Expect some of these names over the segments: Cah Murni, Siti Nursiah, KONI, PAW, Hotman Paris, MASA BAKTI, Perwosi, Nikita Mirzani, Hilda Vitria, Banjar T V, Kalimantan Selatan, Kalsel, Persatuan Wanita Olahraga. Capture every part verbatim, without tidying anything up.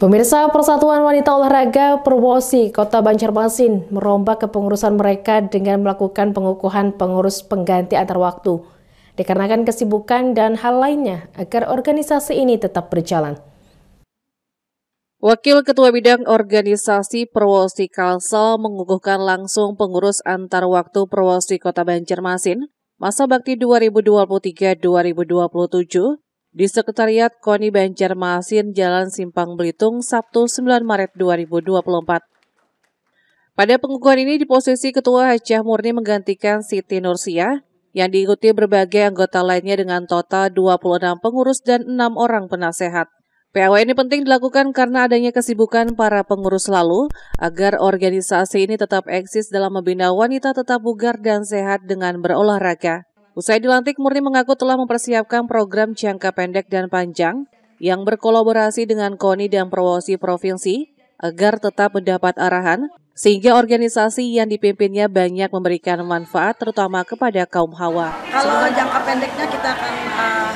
Pemirsa, Persatuan Wanita Olahraga Perwosi Kota Banjarmasin merombak kepengurusan mereka dengan melakukan pengukuhan pengurus pengganti antar waktu dikarenakan kesibukan dan hal lainnya agar organisasi ini tetap berjalan. Wakil Ketua Bidang Organisasi Perwosi Kalsel mengukuhkan langsung pengurus antar waktu Perwosi Kota Banjarmasin Masa Bakti dua ribu dua puluh tiga dua ribu dua puluh tujuh di Sekretariat KONI Banjarmasin Jalan Simpang Belitung, Sabtu sembilan Maret dua ribu dua puluh empat. Pada pengukuhan ini di posisi Ketua Cah Murni menggantikan Siti Nursiah yang diikuti berbagai anggota lainnya dengan total dua puluh enam pengurus dan enam orang penasehat. P A W ini penting dilakukan karena adanya kesibukan para pengurus lalu agar organisasi ini tetap eksis dalam membina wanita tetap bugar dan sehat dengan berolahraga. Usai dilantik, Murni mengaku telah mempersiapkan program jangka pendek dan panjang yang berkolaborasi dengan KONI dan Perwosi Provinsi agar tetap mendapat arahan sehingga organisasi yang dipimpinnya banyak memberikan manfaat terutama kepada kaum hawa. Kalau jangka pendeknya kita akan uh,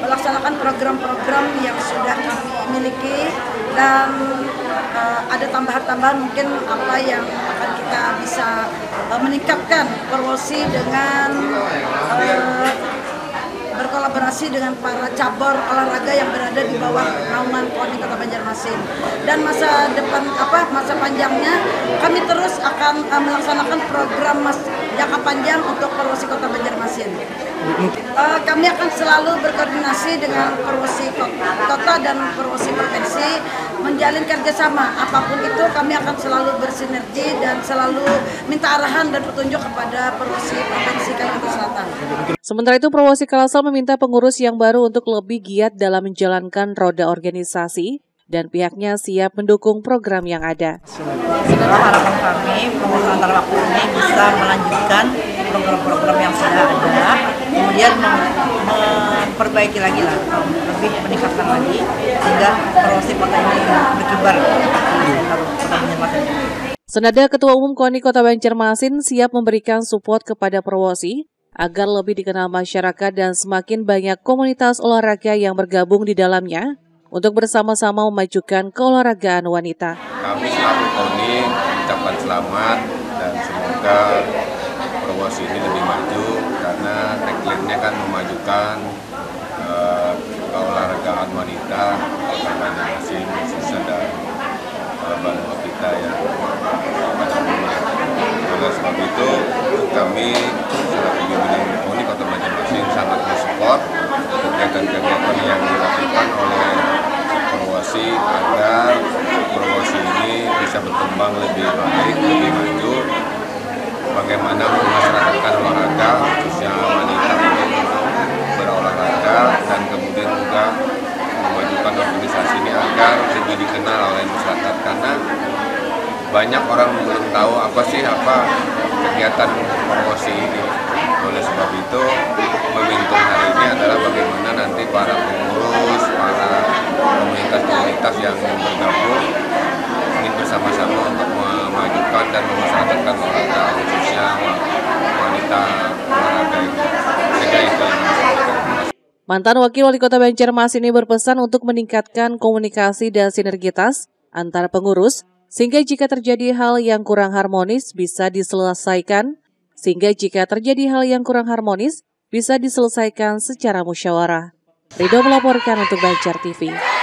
melaksanakan program-program yang sudah kami miliki dan uh, ada tambahan-tambahan mungkin apa yang akan kita bisa meningkatkan Perwosi dengan uh, berkolaborasi dengan para cabur olahraga yang berada di bawah naungan KONI Kota Banjarmasin. Dan masa depan apa masa panjangnya kami terus akan uh, melaksanakan program mas, jangka panjang untuk Perwosi Kota Banjarmasin. Uh, kami akan selalu berkoordinasi dengan Perwosi Kota dan Perwosi Provinsi, menjalin kerjasama. Apapun itu kami akan selalu bersinergi dan selalu minta arahan dan petunjuk kepada Perwosi Provinsi Kalimantan Selatan. Sementara itu Perwosi Kalsel meminta pengurus yang baru untuk lebih giat dalam menjalankan roda organisasi dan pihaknya siap mendukung program yang ada. Sementara harapan kami pengurus antar waktu ini bisa melanjutkan program-program yang sudah ada, kemudian memperbaiki lagi lah, lebih meningkatkan lagi sehingga Perwosi Kota ini berkibar. Senada Ketua Umum KONI Kota Banjarmasin siap memberikan support kepada Perwosi agar lebih dikenal masyarakat dan semakin banyak komunitas olahraga yang bergabung di dalamnya untuk bersama-sama memajukan keolahragaan wanita. Kami selaku KONI mengucapkan selamat dan semoga Perwosi ini lebih maju karena tagline-nya kan memajukan uh, keolahragaan wanita, keolahragaan masing khususnya dan uh, bangsa kita yang pada umumnya. Oleh sebab itu kami selaku pimpinan KONI Kota Banjarmasin sangat mensupport kegiatan-kegiatan yang dilakukan oleh Perwosi agar Perwosi ini bisa berkembang lebih baik, lebih maju. Bagaimana memasyarakatkan olahraga, khususnya wanita ini berolahraga dan kemudian juga memajukan organisasi ini agar lebih dikenal oleh masyarakat karena banyak orang belum tahu apa sih apa kegiatan Perwosi ini. Oleh sebab itu, momentum hari ini adalah bagaimana nanti para pengurus, para komunitas-komunitas yang bergabung ingin bersama-sama untuk memajukan dan memasyarakatkan olahraga khususnya wanita olahraga ini. Mantan Wakil Wali Kota Banjarmasin ini berpesan untuk meningkatkan komunikasi dan sinergitas antara pengurus sehingga jika terjadi hal yang kurang harmonis bisa diselesaikan, sehingga jika terjadi hal yang kurang harmonis bisa diselesaikan secara musyawarah. Ridho melaporkan untuk Banjar T V.